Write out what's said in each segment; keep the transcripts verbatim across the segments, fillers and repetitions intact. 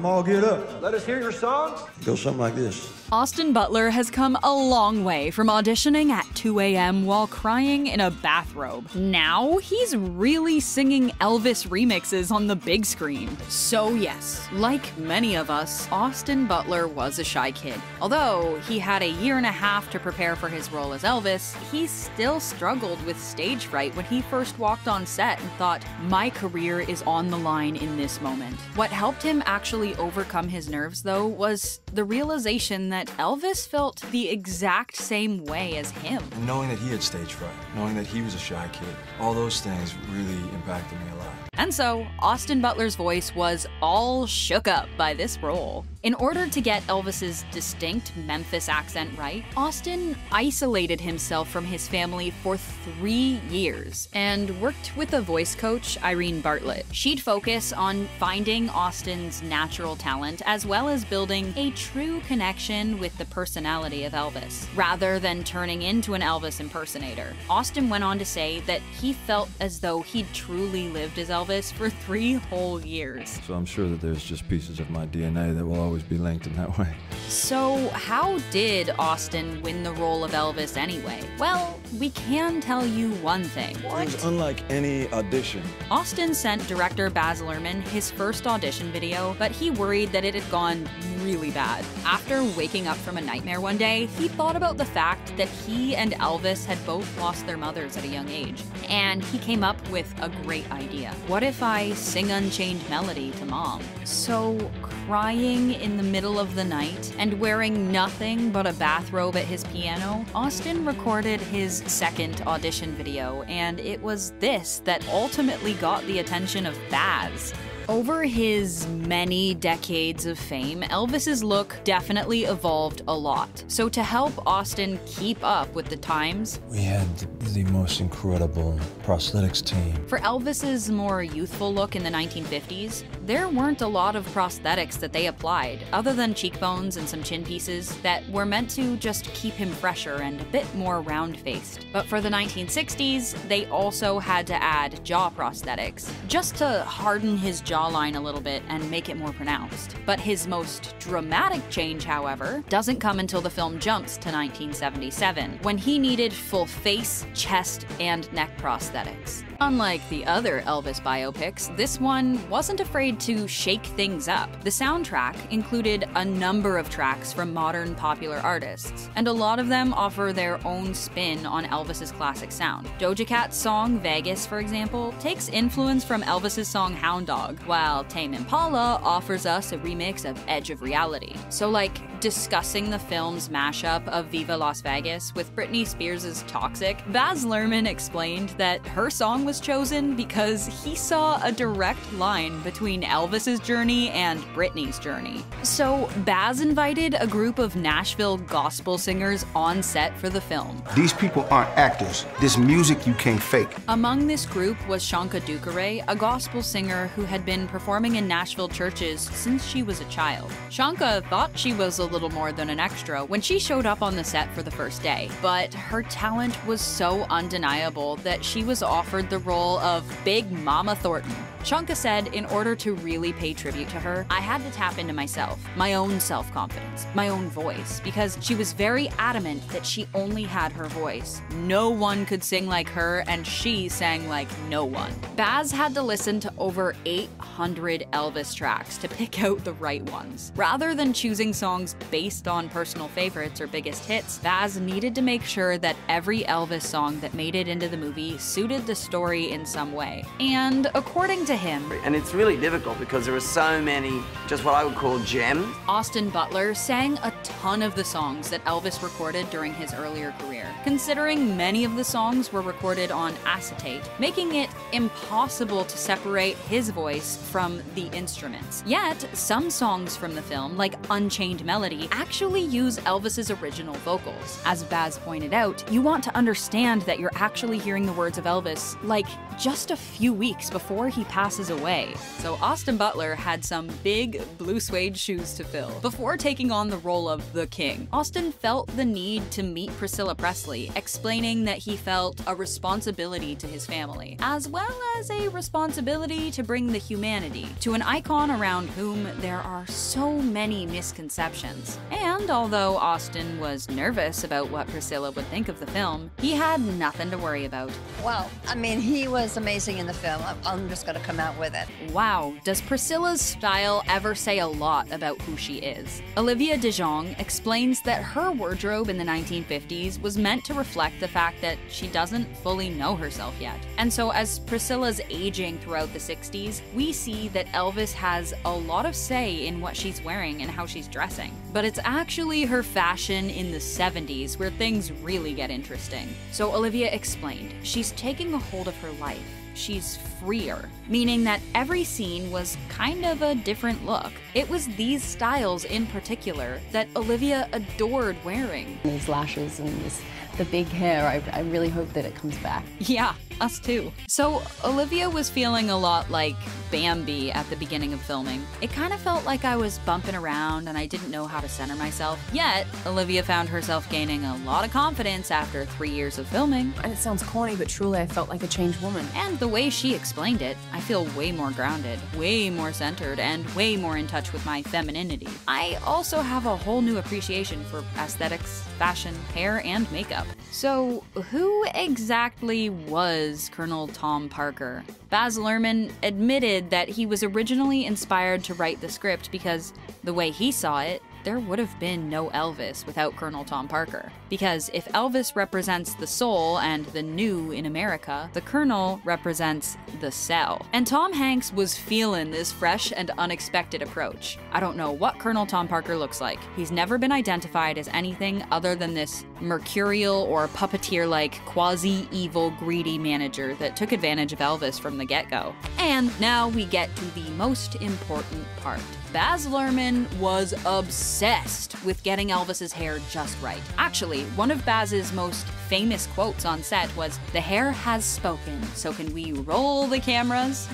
I'm all geared up. Let us hear your songs. It goes something like this. Austin Butler has come a long way from auditioning at two A M while crying in a bathrobe. Now he's really singing Elvis remixes on the big screen. So yes, like many of us, Austin Butler was a shy kid. Although he had a year and a half to prepare for his role as Elvis, he still struggled with stage fright when he first walked on set and thought, my career is on the line in this moment. What helped him actually overcome his nerves, though, was the realization that Elvis felt the exact same way as him. And knowing that he had stage fright, knowing that he was a shy kid, all those things really impacted me a lot. And so, Austin Butler's voice was all shook up by this role. In order to get Elvis's distinct Memphis accent right, Austin isolated himself from his family for three years and worked with a voice coach, Irene Bartlett. She'd focus on finding Austin's natural talent as well as building a true connection with the personality of Elvis, rather than turning into an Elvis impersonator. Austin went on to say that he felt as though he'd truly lived as Elvis for three whole years. So I'm sure that there's just pieces of my D N A that will always always be linked in that way. So how did Austin win the role of Elvis anyway? Well, we can tell you one thing. What? It was unlike any audition. Austin sent director Baz Luhrmann his first audition video, but he worried that it had gone really bad. After waking up from a nightmare one day, he thought about the fact that he and Elvis had both lost their mothers at a young age, and he came up with a great idea. What if I sing Unchained Melody to Mom? So crying in the middle of the night and wearing nothing but a bathrobe at his piano, Austin recorded his second audition video, and it was this that ultimately got the attention of Baz. Over his many decades of fame, Elvis's look definitely evolved a lot. So to help Austin keep up with the times, we had the most incredible prosthetics team. For Elvis's more youthful look in the nineteen fifties, there weren't a lot of prosthetics that they applied, other than cheekbones and some chin pieces that were meant to just keep him fresher and a bit more round-faced. But for the nineteen sixties, they also had to add jaw prosthetics, just to harden his jaw jawline a little bit and make it more pronounced. But his most dramatic change, however, doesn't come until the film jumps to nineteen seventy-seven, when he needed full face, chest, and neck prosthetics. Unlike the other Elvis biopics, this one wasn't afraid to shake things up. The soundtrack included a number of tracks from modern popular artists, and a lot of them offer their own spin on Elvis's classic sound. Doja Cat's song Vegas, for example, takes influence from Elvis's song Hound Dog, while Tame Impala offers us a remix of Edge of Reality. So like discussing the film's mashup of Viva Las Vegas with Britney Spears' Toxic, Baz Luhrmann explained that her song was chosen because he saw a direct line between Elvis's journey and Britney's journey. So Baz invited a group of Nashville gospel singers on set for the film. These people aren't actors. This music you can't fake. Among this group was Shonka Dukureh, a gospel singer who had been performing in Nashville churches since she was a child. Shonka thought she was a little more than an extra when she showed up on the set for the first day, but her talent was so undeniable that she was offered the role of Big Mama Thornton. Shonka said, in order to really pay tribute to her, I had to tap into myself, my own self-confidence, my own voice, because she was very adamant that she only had her voice. No one could sing like her, and she sang like no one. Baz had to listen to over eight hundred Elvis tracks to pick out the right ones. Rather than choosing songs based on personal favorites or biggest hits, Baz needed to make sure that every Elvis song that made it into the movie suited the story in some way. And according to To him. And it's really difficult because there are so many, just what I would call gems. Austin Butler sang a ton of the songs that Elvis recorded during his earlier career, considering many of the songs were recorded on acetate, making it impossible to separate his voice from the instruments. Yet, some songs from the film, like Unchained Melody, actually use Elvis's original vocals. As Baz pointed out, you want to understand that you're actually hearing the words of Elvis, like, just a few weeks before he passed passes away. So Austin Butler had some big blue suede shoes to fill. Before taking on the role of the king, Austin felt the need to meet Priscilla Presley Presley, explaining that he felt a responsibility to his family, as well as a responsibility to bring the humanity to an icon around whom there are so many misconceptions. And although Austin was nervous about what Priscilla would think of the film, he had nothing to worry about. Well, I mean, he was amazing in the film. I'm just gonna come out with it. Wow, does Priscilla's style ever say a lot about who she is? Olivia DeJonge explains that her wardrobe in the nineteen fifties was meant to reflect the fact that she doesn't fully know herself yet. And so as Priscilla's aging throughout the sixties, we see that Elvis has a lot of say in what she's wearing and how she's dressing. But it's actually her fashion in the seventies where things really get interesting. So Olivia explained, she's taking a hold of her life. She's freer, meaning that every scene was kind of a different look. It was these styles in particular that Olivia adored wearing. These lashes and this, the big hair, I, I really hope that it comes back. Yeah, us too. So Olivia was feeling a lot like Bambi at the beginning of filming. It kind of felt like I was bumping around and I didn't know how to center myself. Yet, Olivia found herself gaining a lot of confidence after three years of filming. And it sounds corny, but truly I felt like a changed woman. And the way she explained it, I feel way more grounded, way more centered, and way more in touch with my femininity. I also have a whole new appreciation for aesthetics, fashion, hair, and makeup. So who exactly was Colonel Tom Parker? Baz Luhrmann admitted that he was originally inspired to write the script because, the way he saw it, there would have been no Elvis without Colonel Tom Parker. Because if Elvis represents the soul and the new in America, the Colonel represents the cell. And Tom Hanks was feeling this fresh and unexpected approach. I don't know what Colonel Tom Parker looks like. He's never been identified as anything other than this mercurial or puppeteer-like quasi-evil greedy manager that took advantage of Elvis from the get-go. And now we get to the most important part. Baz Luhrmann was obsessed with getting Elvis's hair just right. Actually, one of Baz's most famous quotes on set was, "The hair has spoken, so can we roll the cameras?"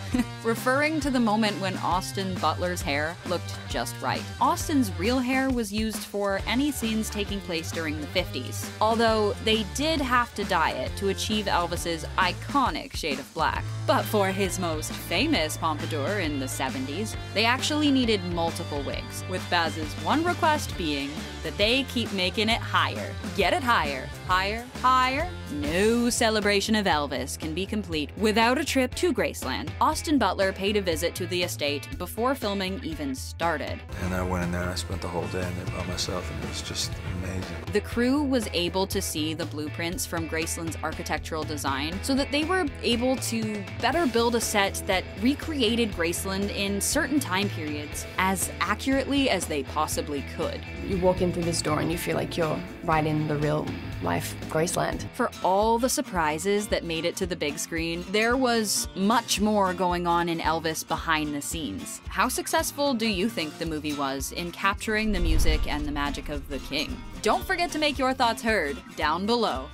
Referring to the moment when Austin Butler's hair looked just right. Austin's real hair was used for any scenes taking place during the fifties, although they did have to dye it to achieve Elvis's iconic shade of black. But for his most famous pompadour in the seventies, they actually needed multiple wigs, with Baz's one request being that they keep making it higher. Get it higher, higher, higher. No celebration of Elvis can be complete without a trip to Graceland. Austin Butler paid a visit to the estate before filming even started. And I went in there and I spent the whole day in there by myself, and it was just amazing. The crew was able to see the blueprints from Graceland's architectural design so that they were able to better build a set that recreated Graceland in certain time periods as accurately as they possibly could. You walk in through this door and you feel like you're right in the real life Graceland. For all the surprises that made it to the big screen, there was much more going on in Elvis behind the scenes. How successful do you think the movie was in capturing the music and the magic of the king? Don't forget to make your thoughts heard down below.